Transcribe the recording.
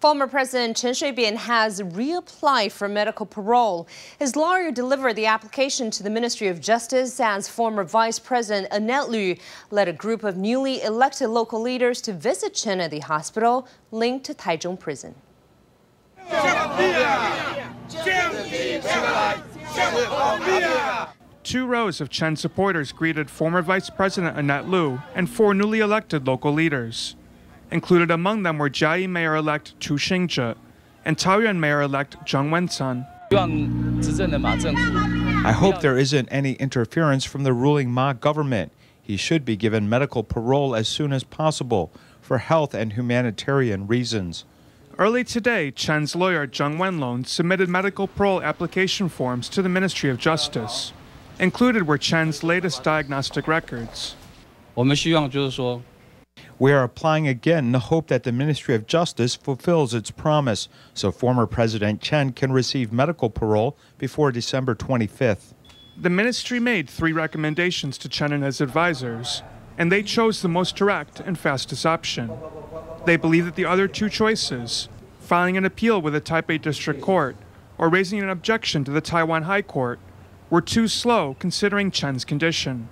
Former President Chen Shui-bian has reapplied for medical parole. His lawyer delivered the application to the Ministry of Justice as former Vice President Annette Lu led a group of newly elected local leaders to visit Chen at the hospital linked to Taichung Prison. Two rows of Chen supporters greeted former Vice President Annette Lu and four newly elected local leaders. Included among them were Chiayi Mayor-elect Twu Shiing-jer and Taoyuan Mayor-elect Cheng Wen-tsan. I hope there isn't any interference from the ruling Ma government. He should be given medical parole as soon as possible for health and humanitarian reasons. Early today, Chen's lawyer Cheng Wen-lung submitted medical parole application forms to the Ministry of Justice. Included were Chen's latest diagnostic records. We are applying again in the hope that the Ministry of Justice fulfills its promise so former President Chen can receive medical parole before December 25th. The ministry made three recommendations to Chen and his advisors, and they chose the most direct and fastest option. They believe that the other two choices, filing an appeal with the Taipei District Court or raising an objection to the Taiwan High Court, were too slow considering Chen's condition.